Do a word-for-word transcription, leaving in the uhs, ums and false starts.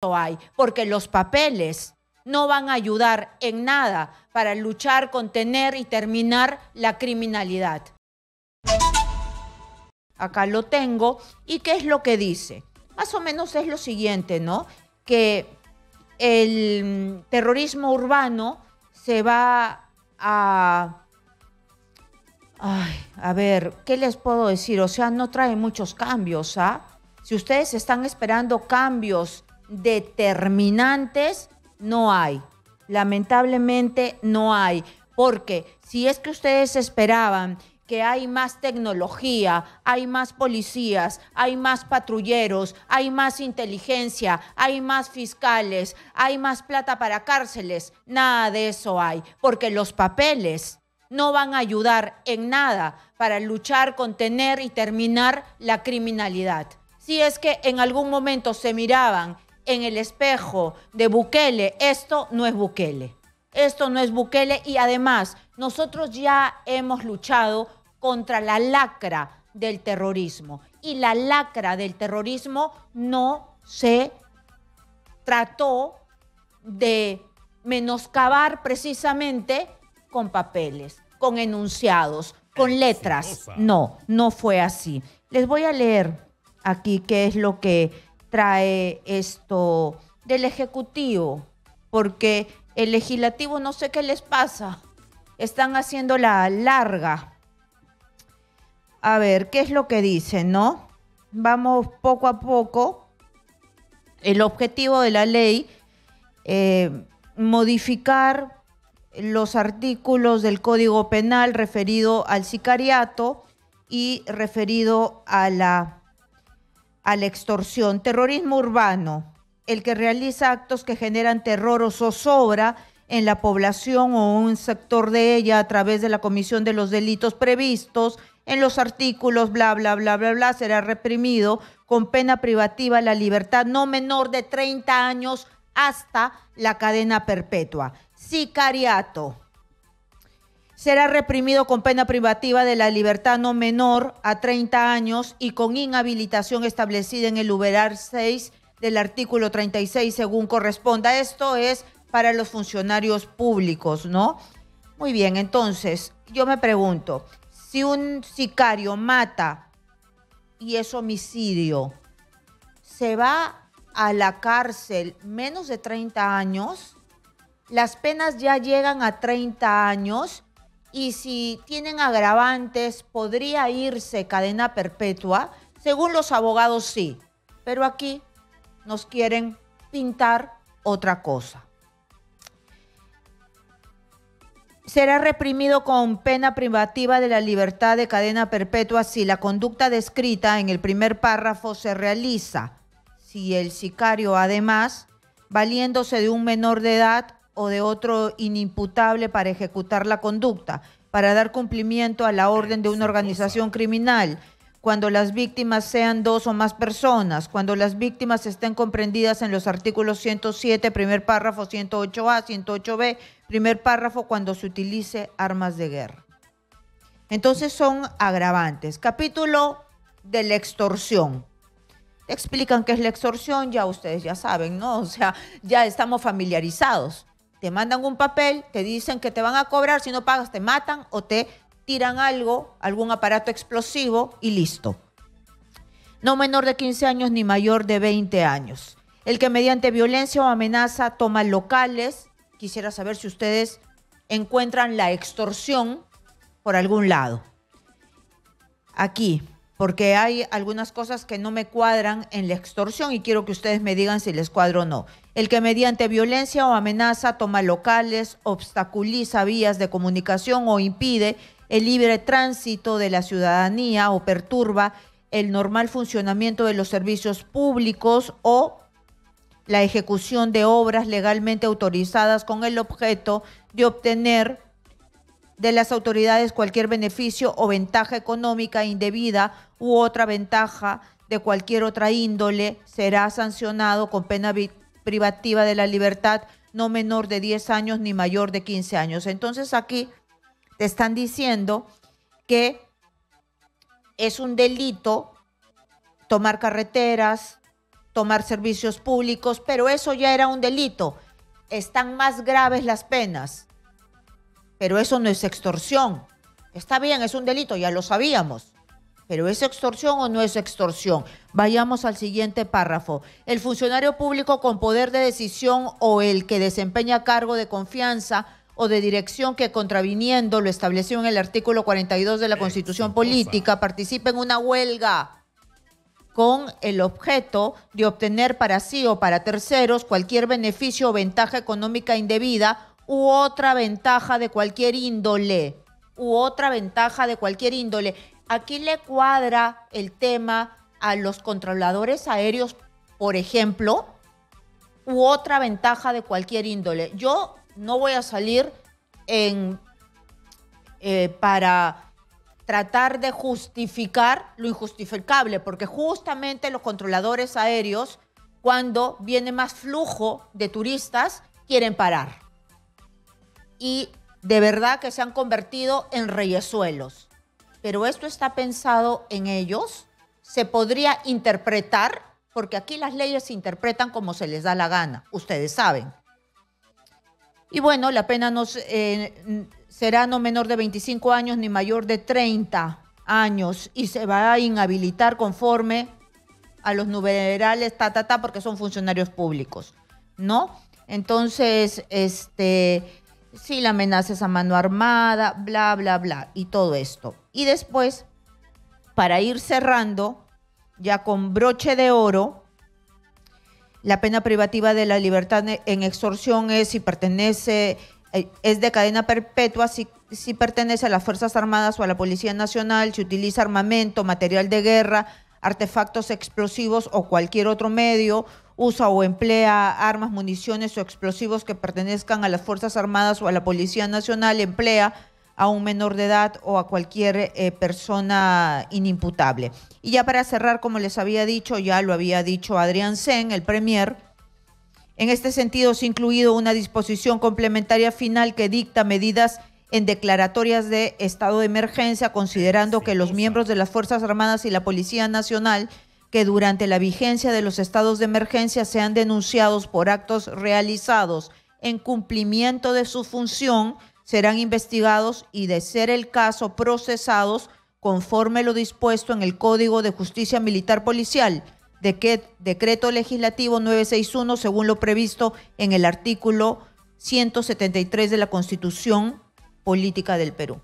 Hay, porque los papeles no van a ayudar en nada para luchar, contener y terminar la criminalidad. Acá lo tengo. ¿Y qué es lo que dice? Más o menos es lo siguiente, ¿no? Que el terrorismo urbano se va a... Ay, a ver, ¿qué les puedo decir? O sea, no trae muchos cambios, ¿ah? Si ustedes están esperando cambios determinantes, no hay. Lamentablemente no hay, porque si es que ustedes esperaban que hay más tecnología, hay más policías, hay más patrulleros, hay más inteligencia, hay más fiscales, hay más plata para cárceles, nada de eso hay, porque los papeles no van a ayudar en nada para luchar, contener y terminar la criminalidad. Si es que en algún momento se miraban en el espejo de Bukele, esto no es Bukele. Esto no es Bukele y además nosotros ya hemos luchado contra la lacra del terrorismo y la lacra del terrorismo no se trató de menoscabar precisamente con papeles, con enunciados, con letras. No, no fue así. Les voy a leer aquí qué es lo que trae esto del Ejecutivo, porque el Legislativo no sé qué les pasa, están haciendo la larga. A ver, ¿qué es lo que dicen, no? Vamos poco a poco. El objetivo de la ley, eh, modificar los artículos del Código Penal referido al sicariato y referido a la... a la extorsión. Terrorismo urbano, el que realiza actos que generan terror o zozobra en la población o un sector de ella a través de la comisión de los delitos previstos en los artículos bla, bla, bla, bla, bla, será reprimido con pena privativa de la libertad no menor de treinta años hasta la cadena perpetua. Sicariato. Será reprimido con pena privativa de la libertad no menor a treinta años y con inhabilitación establecida en el numeral seis del artículo treinta y seis según corresponda. Esto es para los funcionarios públicos, ¿no? Muy bien, entonces, yo me pregunto, si un sicario mata y es homicidio, ¿se va a la cárcel menos de treinta años? Las penas ya llegan a treinta años. Y si tienen agravantes, ¿podría irse cadena perpetua? Según los abogados, sí. Pero aquí nos quieren pintar otra cosa. Será reprimido con pena privativa de la libertad de cadena perpetua si la conducta descrita en el primer párrafo se realiza. Si el sicario, además, valiéndose de un menor de edad, o de otro inimputable para ejecutar la conducta, para dar cumplimiento a la orden de una organización criminal, cuando las víctimas sean dos o más personas, cuando las víctimas estén comprendidas en los artículos ciento siete, primer párrafo, ciento ocho A, ciento ocho B, primer párrafo, cuando se utilice armas de guerra. Entonces son agravantes. Capítulo de la extorsión. Explican qué es la extorsión, ya ustedes ya saben, ¿no? O sea, ya estamos familiarizados. Te mandan un papel, te dicen que te van a cobrar, si no pagas te matan o te tiran algo, algún aparato explosivo y listo. No menor de quince años ni mayor de veinte años. El que mediante violencia o amenaza toma locales, quisiera saber si ustedes encuentran la extorsión por algún lado. Aquí, porque hay algunas cosas que no me cuadran en la extorsión y quiero que ustedes me digan si les cuadro o no. El que mediante violencia o amenaza toma locales, obstaculiza vías de comunicación o impide el libre tránsito de la ciudadanía o perturba el normal funcionamiento de los servicios públicos o la ejecución de obras legalmente autorizadas con el objeto de obtener de las autoridades cualquier beneficio o ventaja económica indebida u otra ventaja de cualquier otra índole, será sancionado con pena privativa de la libertad no menor de diez años ni mayor de quince años. Entonces aquí te están diciendo que es un delito tomar carreteras, tomar servicios públicos, pero eso ya era un delito. Están más graves las penas, pero eso no es extorsión. Está bien, es un delito, ya lo sabíamos. ¿Pero es extorsión o no es extorsión? Vayamos al siguiente párrafo. El funcionario público con poder de decisión o el que desempeña cargo de confianza o de dirección que, contraviniendo lo establecido en el artículo cuarenta y dos de la Constitución Política, participe en una huelga con el objeto de obtener para sí o para terceros cualquier beneficio o ventaja económica indebida u otra ventaja de cualquier índole, u otra ventaja de cualquier índole. Aquí le cuadra el tema a los controladores aéreos, por ejemplo, u otra ventaja de cualquier índole. Yo no voy a salir en, eh, para tratar de justificar lo injustificable, porque justamente los controladores aéreos, cuando viene más flujo de turistas, quieren parar. Y de verdad que se han convertido en reyesuelos. Pero esto está pensado en ellos, se podría interpretar, porque aquí las leyes se interpretan como se les da la gana, ustedes saben. Y bueno, la pena no, eh, será no menor de veinticinco años ni mayor de treinta años y se va a inhabilitar conforme a los numerales, ta, ta, ta, porque son funcionarios públicos, ¿no? Entonces, este... sí, la amenaza es a mano armada, bla, bla, bla, y todo esto. Y después, para ir cerrando, ya con broche de oro, la pena privativa de la libertad en extorsión es si pertenece, es de cadena perpetua, si, si pertenece a las Fuerzas Armadas o a la Policía Nacional, si utiliza armamento, material de guerra, artefactos explosivos o cualquier otro medio, usa o emplea armas, municiones o explosivos que pertenezcan a las Fuerzas Armadas o a la Policía Nacional, emplea a un menor de edad o a cualquier eh, persona inimputable. Y ya para cerrar, como les había dicho, ya lo había dicho Adrián Sen, el premier, en este sentido se ha incluido una disposición complementaria final que dicta medidas en declaratorias de estado de emergencia, considerando que los miembros de las Fuerzas Armadas y la Policía Nacional que durante la vigencia de los estados de emergencia sean denunciados por actos realizados en cumplimiento de su función, serán investigados y, de ser el caso, procesados conforme lo dispuesto en el Código de Justicia Militar Policial, de Decreto Legislativo novecientos sesenta y uno, según lo previsto en el artículo ciento setenta y tres de la Constitución Política del Perú.